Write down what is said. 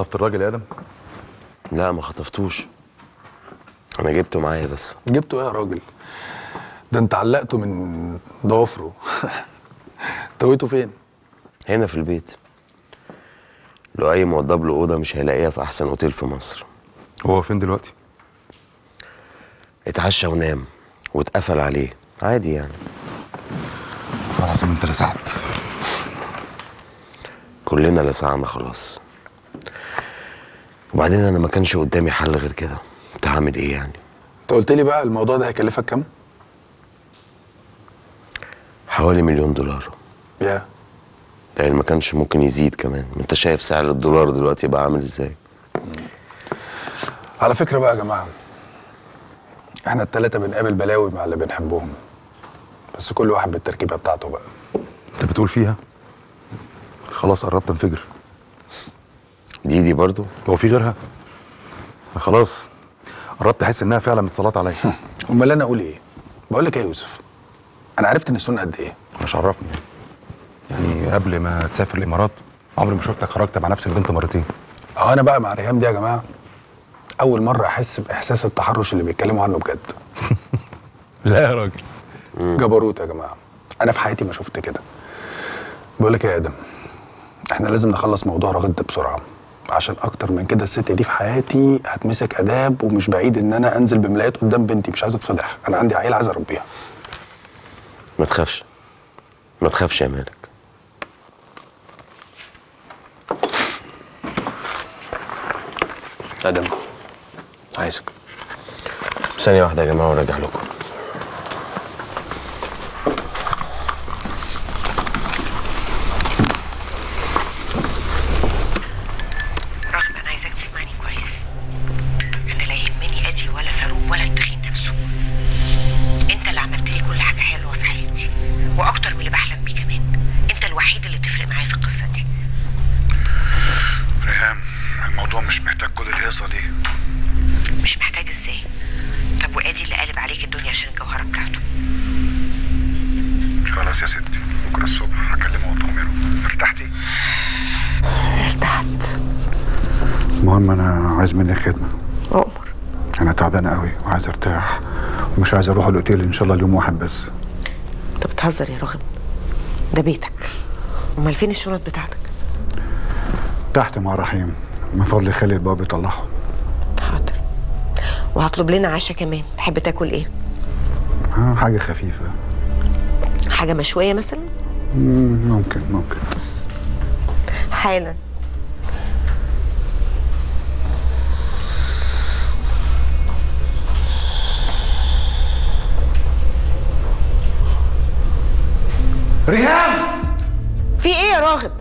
خطفت الراجل يا ادم؟ لا ما خطفتوش، انا جبته معايا بس. جبته ايه يا راجل؟ ده انت علقته من ضوافره. تويته فين؟ هنا في البيت. لو اي موضب له اوضه مش هيلاقيها في احسن اوتيل في مصر. هو فين دلوقتي؟ اتعشى ونام واتقفل عليه عادي يعني. خلاص انت لسعت. كلنا لسعنا خلاص. وبعدين انا ما كانش قدامي حل غير كده. انت عامل ايه يعني؟ انت قلت لي بقى الموضوع ده هيكلفك كام؟ حوالي $1,000,000. ياه. يعني ما كانش ممكن يزيد كمان، انت شايف سعر الدولار دلوقتي بقى عامل ازاي. على فكره بقى يا جماعه، احنا الثلاثه بنقابل بلاوي مع اللي بنحبهم، بس كل واحد بالتركيبه بتاعته بقى. انت بتقول فيها خلاص قربت انفجر. دي برضو هو في غيرها؟ خلاص قربت احس انها فعلا متصلات عليا. امال انا اقول ايه؟ بقول لك ايه يا يوسف، انا عرفت ان السنه قد ايه. مش عرفني يعني قبل ما تسافر الامارات عمري ما شفتك خرجت مع نفس البنت مرتين. اه انا بقى مع ريهام دي يا جماعه اول مره احس باحساس التحرش اللي بيتكلموا عنه بجد. لا يا راجل، جبروت يا جماعه، انا في حياتي ما شفت كده. بقول لك يا ادم، احنا لازم نخلص موضوع راغب ده بسرعه، عشان اكتر من كده الست دي في حياتي هتمسك اداب، ومش بعيد ان انا انزل بملايات قدام بنتي. مش عايز اتفضح، انا عندي عيله عايز اربيها. ما تخافش ما تخافش يا مالك. ادم عايزك ثانيه واحده يا جماعه وراجع لكم. راغب انا عايزك تسمعني كويس، انا لا يهمني ادي ولا فاروق ولا التخين نفسه، انت اللي عملت لي كل حاجه حلوه في حياتي واكتر من اللي بحلم بيه كمان، انت الوحيد اللي بتفرق معايا في القصه دي. ريهام الموضوع مش محتاج كل الهيصه دي. مش محتاج ازاي؟ طب وادي اللي قالب عليك الدنيا عشان الجوهره بتاعته. خلاص يا ستي، بكره الصبح هكلمه واطمنه. ارتحتي؟ ارتحت. المهم انا عايز منك خدمه. اؤمر. انا تعبانه قوي وعايز ارتاح ومش عايز اروح الاوتيل ان شاء الله اليوم واحد بس. انت بتهزر يا راغب، ده بيتك. امال فين الشنط بتاعتك؟ تحت مع رحيم، من فضل خلي الباب يطلعهم. حاضر. وهطلب لنا عشاء كمان، تحب تاكل ايه؟ حاجة خفيفة. حاجة مشوية مثلا؟ ممكن حالا. ريهام في ايه يا راغب؟